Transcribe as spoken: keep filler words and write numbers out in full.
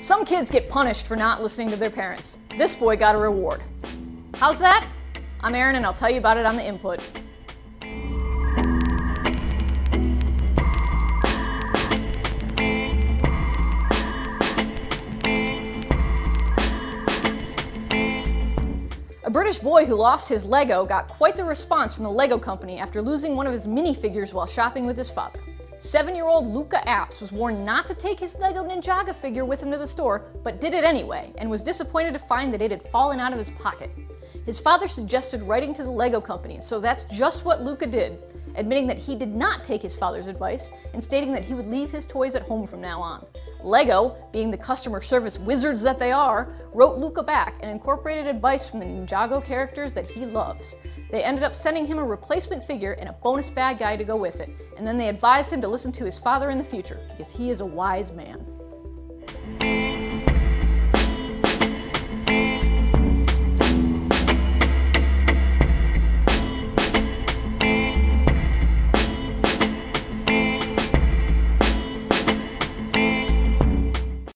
Some kids get punished for not listening to their parents. This boy got a reward. How's that? I'm Aaron and I'll tell you about it on The Input. A British boy who lost his Lego got quite the response from the Lego company after losing one of his minifigures while shopping with his father. Seven-year-old Luca Apps was warned not to take his LEGO Ninjago figure with him to the store, but did it anyway, and was disappointed to find that it had fallen out of his pocket. His father suggested writing to the LEGO company, so that's just what Luca did, admitting that he did not take his father's advice and stating that he would leave his toys at home from now on. LEGO, being the customer service wizards that they are, wrote Luca back and incorporated advice from the Ninjago characters that he loves. They ended up sending him a replacement figure and a bonus bad guy to go with it, and then they advised him to listen to his father in the future, because he is a wise man.